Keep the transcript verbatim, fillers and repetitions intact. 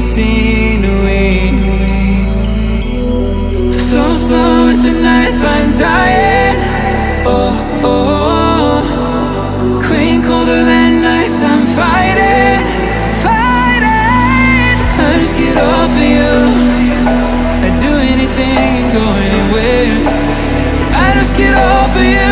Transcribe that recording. seen away. So slow with the knife, I'm dying. Oh, oh, oh. Queen colder than ice, I'm fighting, fighting. I just get off of you. I'd do anything and go anywhere. I just get off of you.